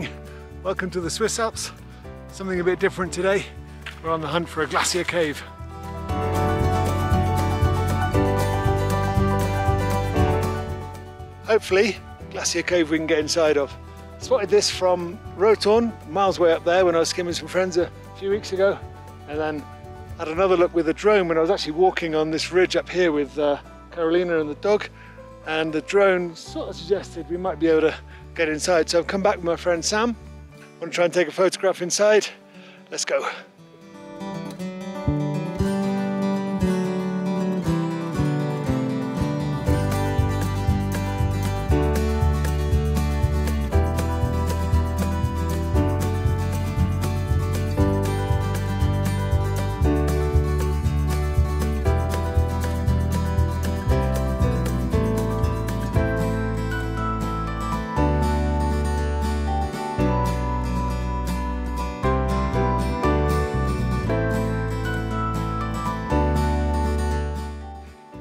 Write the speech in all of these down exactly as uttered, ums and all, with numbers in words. morning. Welcome to the Swiss Alps. Something a bit different today. We're on the hunt for a glacier cave. Hopefully, glacier cave we can get inside of. Spotted this from Rotorn, miles way up there, when I was skimming some friends a few weeks ago, and then had another look with a drone when I was actually walking on this ridge up here with uh, Carolina and the dog, and the drone sort of suggested we might be able to get inside. So I've come back with my friend Sam. I want to try and take a photograph inside. Let's go.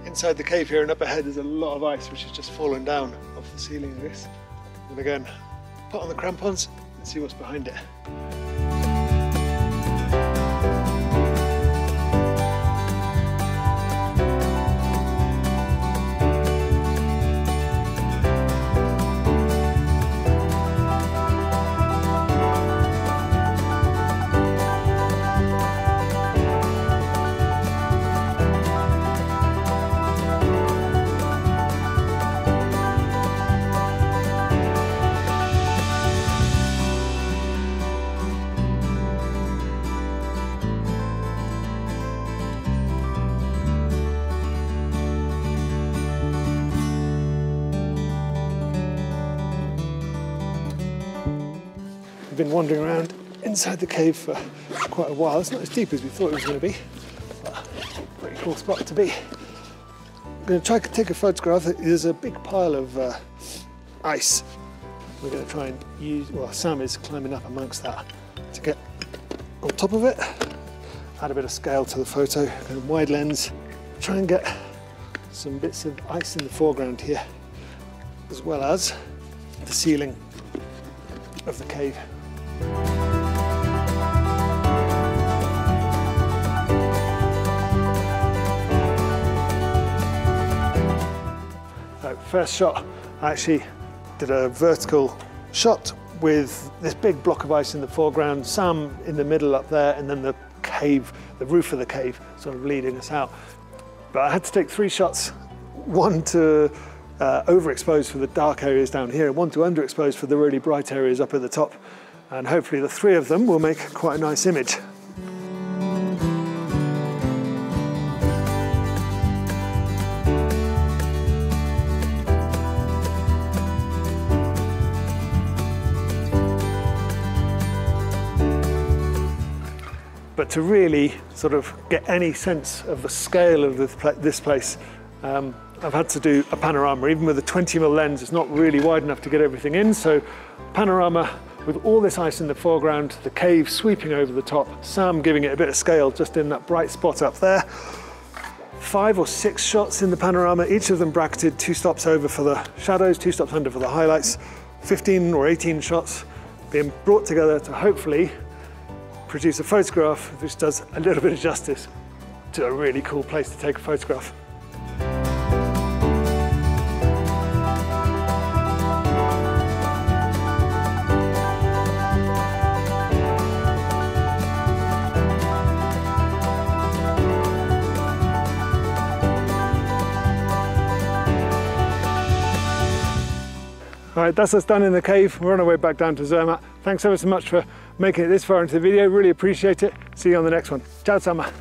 Inside the cave here and up ahead there's a lot of ice which has just fallen down off the ceiling of this. I'm gonna go and put on the crampons and see what's behind it. I've been wandering around inside the cave for quite a while. It's not as deep as we thought it was going to be, but pretty cool spot to be. I'm going to try to take a photograph. There's a big pile of uh, ice. We're going to try and use, well, Sam is climbing up amongst that to get on top of it. Add a bit of scale to the photo, kind of wide lens. Try and get some bits of ice in the foreground here, as well as the ceiling of the cave. Right, first shot, I actually did a vertical shot with this big block of ice in the foreground, Sam in the middle up there, and then the cave, the roof of the cave sort of leading us out. But I had to take three shots, one to Uh, overexposed for the dark areas down here, and one to underexposed for the really bright areas up at the top. And hopefully the three of them will make quite a nice image. But to really sort of get any sense of the scale of this place, um, I've had to do a panorama. Even with a twenty mil lens, it's not really wide enough to get everything in, so panorama with all this ice in the foreground, the cave sweeping over the top, Sam giving it a bit of scale just in that bright spot up there. Five or six shots in the panorama, each of them bracketed, two stops over for the shadows, two stops under for the highlights, fifteen or eighteen shots being brought together to hopefully produce a photograph which does a little bit of justice to a really cool place to take a photograph. All right, that's us done in the cave. We're on our way back down to Zermatt. Thanks ever so much for making it this far into the video. Really appreciate it. See you on the next one. Ciao zusammen.